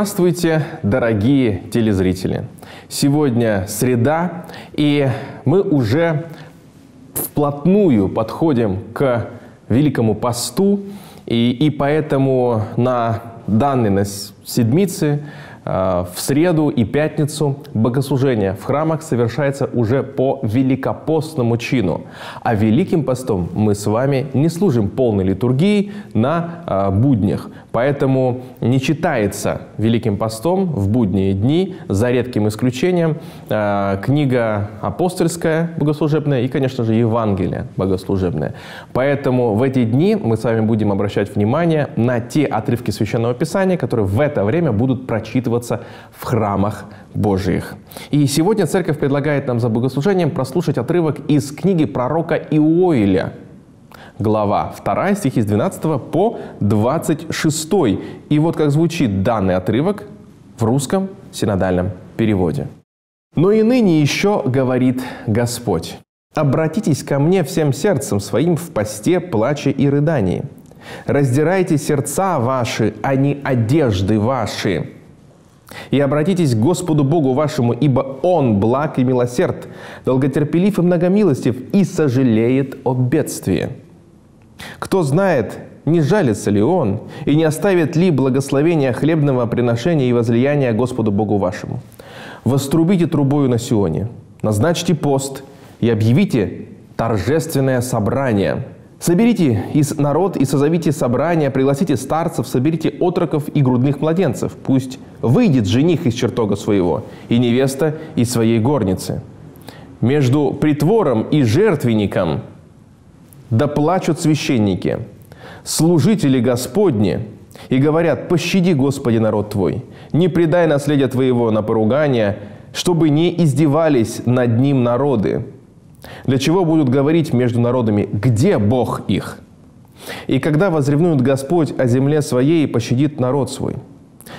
Здравствуйте, дорогие телезрители! Сегодня среда, и мы уже вплотную подходим к Великому посту, и поэтому на данной седмице в среду и пятницу богослужение в храмах совершается уже по великопостному чину. А Великим постом мы с вами не служим полной литургией на буднях. Поэтому не читается Великим постом в будние дни, за редким исключением, книга апостольская богослужебная и, конечно же, Евангелие богослужебное. Поэтому в эти дни мы с вами будем обращать внимание на те отрывки Священного Писания, которые в это время будут прочитаны в храмах Божиих. И сегодня Церковь предлагает нам за богослужением прослушать отрывок из книги пророка Иоиля, глава 2, стихи с 12 по 26. И вот как звучит данный отрывок в русском синодальном переводе. «Но и ныне еще говорит Господь: обратитесь ко мне всем сердцем своим в посте, плаче и рыдании. Раздирайте сердца ваши, а не одежды ваши. И обратитесь к Господу Богу вашему, ибо Он благ и милосерд, долготерпелив и многомилостив, и сожалеет о бедствии. Кто знает, не жалится ли Он, и не оставит ли благословения хлебного приношения и возлияния Господу Богу вашему? Вострубите трубою на Сионе, назначьте пост и объявите торжественное собрание». Соберите народ и созовите собрание, пригласите старцев, соберите отроков и грудных младенцев. Пусть выйдет жених из чертога своего и невеста из своей горницы. Между притвором и жертвенником да плачут священники, служители Господни, и говорят: пощади, Господи, народ Твой, не предай наследия Твоего на поругание, чтобы не издевались над ним народы. Для чего будут говорить между народами: где Бог их? И когда возревнует Господь о земле своей, и пощадит народ свой.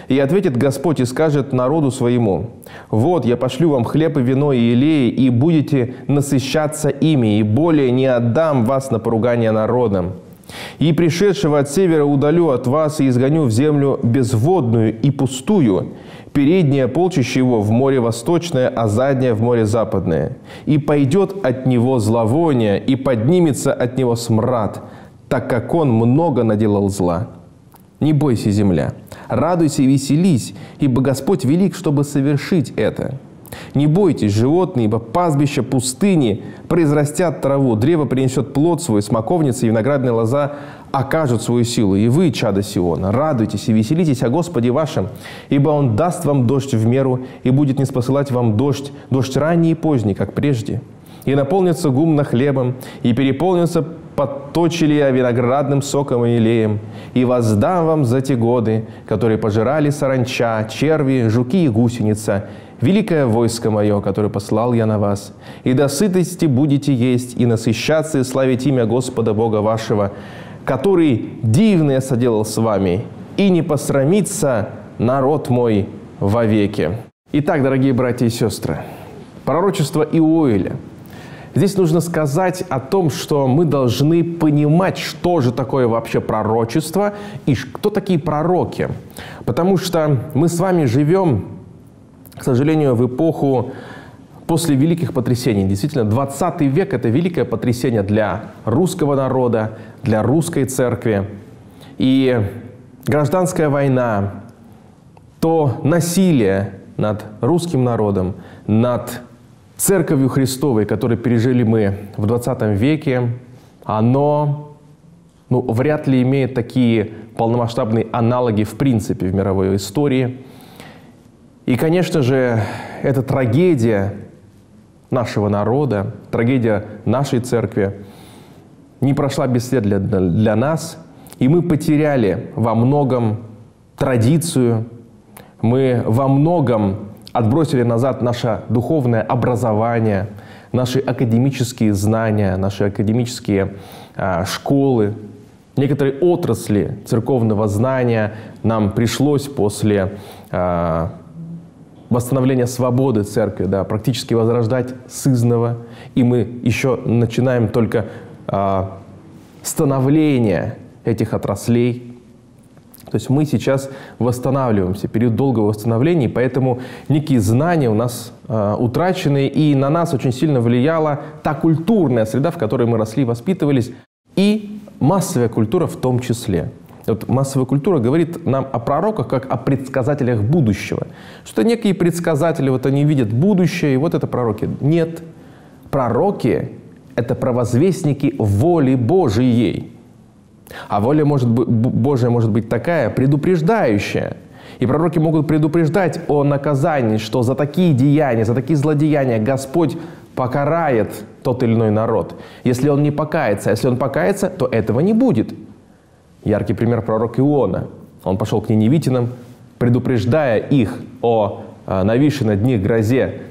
И ответит Господь и скажет народу своему: вот я пошлю вам хлеб и вино и елеи, и будете насыщаться ими, и более не отдам вас на поругание народам. И пришедшего от севера удалю от вас и изгоню в землю безводную и пустую, переднее полчище его в море восточное, а заднее в море западное. И пойдет от него зловоние, и поднимется от него смрад, так как он много наделал зла. Не бойся, земля, радуйся и веселись, ибо Господь велик, чтобы совершить это. Не бойтесь, животные, ибо пастбища пустыни произрастят траву, древо принесет плод свой, смоковница и виноградная лоза окажут свою силу. И вы, чада Сиона, радуйтесь и веселитесь о Господе вашем, ибо Он даст вам дождь в меру и будет ниспосылать вам дождь ранний и поздний, как прежде. И наполнится гумно хлебом, и переполнится подточелье виноградным соком и елеем, и воздам вам за те годы, которые пожирали саранча, черви, жуки и гусеница, великое войско мое, которое послал я на вас, и до сытости будете есть, и насыщаться, и славить имя Господа Бога вашего, который дивное соделал с вами, и не посрамится народ мой вовеки». Итак, дорогие братья и сестры, пророчество Иоиля. Здесь нужно сказать о том, что мы должны понимать, что же такое вообще пророчество и кто такие пророки. Потому что мы с вами живем, к сожалению, в эпоху после великих потрясений. Действительно, 20 век – это великое потрясение для русского народа, для русской церкви. И гражданская война, то насилие над русским народом, над Церковью Христовой, которую пережили мы в 20 веке, оно вряд ли имеет такие полномасштабные аналоги в принципе в мировой истории. И, конечно же, это трагедия нашего народа, трагедия нашей церкви не прошла бесследно для нас, и мы потеряли во многом традицию, мы во многом отбросили назад наше духовное образование, наши академические знания, наши академические школы. Некоторые отрасли церковного знания нам пришлось после восстановления свободы церкви, да, практически возрождать сызнова. И мы еще начинаем только становление этих отраслей. То есть мы сейчас восстанавливаемся, период долгого восстановления, поэтому некие знания у нас утрачены, и на нас очень сильно влияла та культурная среда, в которой мы росли и воспитывались, и массовая культура в том числе. Вот массовая культура говорит нам о пророках как о предсказателях будущего. Что некие предсказатели, вот они видят будущее, и вот это пророки. Нет, пророки – это провозвестники воли Божией. А воля Божия может быть такая, предупреждающая. И пророки могут предупреждать о наказании, что за такие деяния, за такие злодеяния Господь покарает тот или иной народ. Если он не покается, если он покается, то этого не будет. Яркий пример — пророк Иона. Он пошел к ниневитянам, предупреждая их о нависшей над них грозе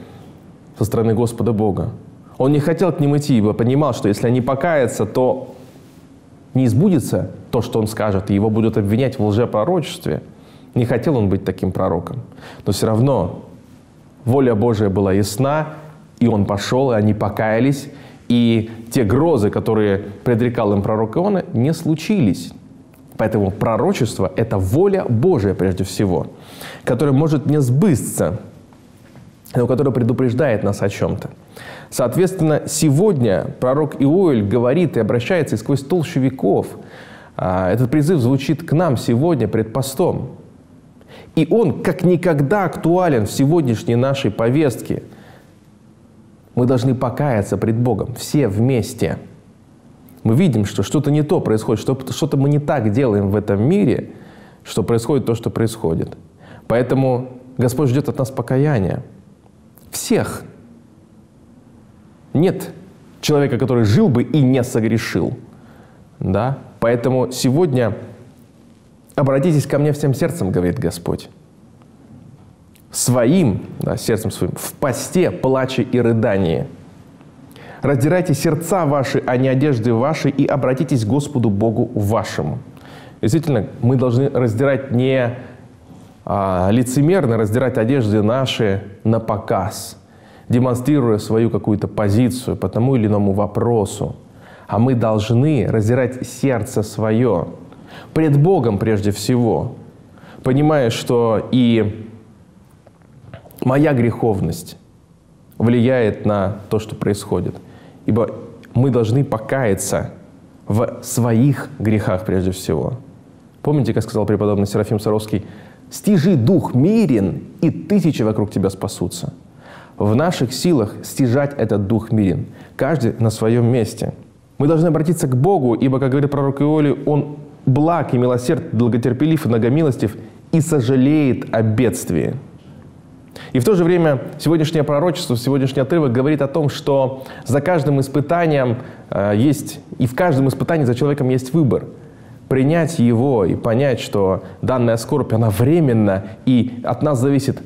со стороны Господа Бога. Он не хотел к ним идти, ибо понимал, что если они покаятся, то не избудется то, что он скажет, и его будут обвинять в лжепророчестве. Не хотел он быть таким пророком. Но все равно воля Божия была ясна, и он пошел, и они покаялись, и те грозы, которые предрекал им пророк Иона, не случились. Поэтому пророчество – это воля Божия прежде всего, которая может не сбыться, но которая предупреждает нас о чем-то. Соответственно, сегодня пророк Иоиль говорит и обращается и сквозь толщу веков. Этот призыв звучит к нам сегодня пред постом. И он как никогда актуален в сегодняшней нашей повестке. Мы должны покаяться пред Богом все вместе. Мы видим, что что-то не то происходит, что-то мы не так делаем в этом мире, что происходит то, что происходит. Поэтому Господь ждет от нас покаяния. Всех. Нет человека, который жил бы и не согрешил. Да? Поэтому сегодня обратитесь ко мне всем сердцем, говорит Господь. Своим, да, сердцем своим, в посте, плаче и рыдании. Раздирайте сердца ваши, а не одежды ваши, и обратитесь к Господу Богу вашему. Действительно, мы должны раздирать не лицемерно, раздирать одежды наши на показ, демонстрируя свою какую-то позицию по тому или иному вопросу. А мы должны раздирать сердце свое пред Богом прежде всего, понимая, что и моя греховность влияет на то, что происходит. Ибо мы должны покаяться в своих грехах прежде всего. Помните, как сказал преподобный Серафим Саровский: «Стяжи дух мирен, и тысячи вокруг тебя спасутся». В наших силах стяжать этот дух мирен, каждый на своем месте. Мы должны обратиться к Богу, ибо, как говорит пророк Иоиль, Он благ и милосерд, долготерпелив и многомилостив, и сожалеет о бедствии. И в то же время сегодняшнее пророчество, сегодняшний отрывок говорит о том, что за каждым испытанием есть, и в каждом испытании за человеком есть выбор. Принять его и понять, что данная скорбь, она временна, и от нас зависит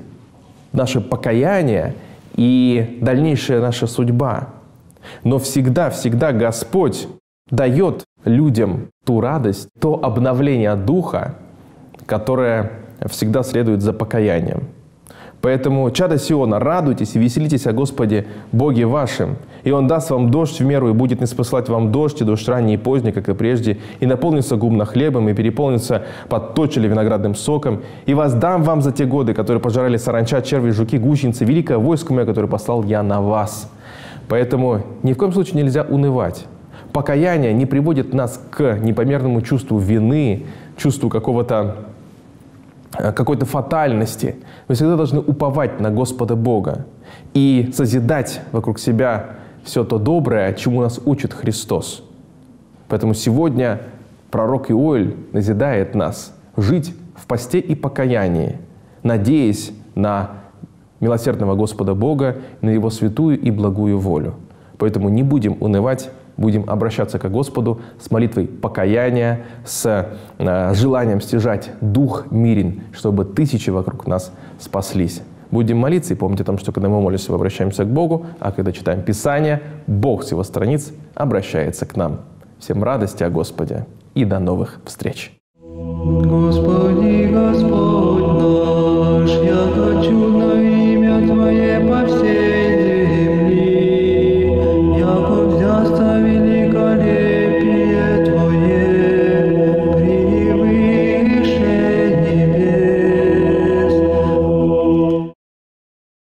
наше покаяние и дальнейшая наша судьба. Но всегда Господь дает людям ту радость, то обновление духа, которое всегда следует за покаянием. Поэтому, чадо Сиона, радуйтесь и веселитесь о Господе Боге вашем. И Он даст вам дождь в меру, и будет ниспослать вам дождь, и дождь ранний и поздний, как и прежде, и наполнится гумно хлебом, и переполнится подточили виноградным соком. И воздам вам за те годы, которые пожирали саранча, черви, жуки, гусеницы, великое войско мое, которое послал я на вас. Поэтому ни в коем случае нельзя унывать. Покаяние не приводит нас к непомерному чувству вины, чувству какой-то фатальности. Мы всегда должны уповать на Господа Бога и созидать вокруг себя все то доброе, чему нас учит Христос. Поэтому сегодня пророк Иоиль назидает нас жить в посте и покаянии, надеясь на милосердного Господа Бога, на Его святую и благую волю. Поэтому не будем унывать, будем обращаться к Господу с молитвой покаяния, с желанием стяжать дух мирен, чтобы тысячи вокруг нас спаслись. Будем молиться и помнить о том, что когда мы молимся, мы обращаемся к Богу, а когда читаем Писание, Бог с Его страниц обращается к нам. Всем радости о Господе и до новых встреч!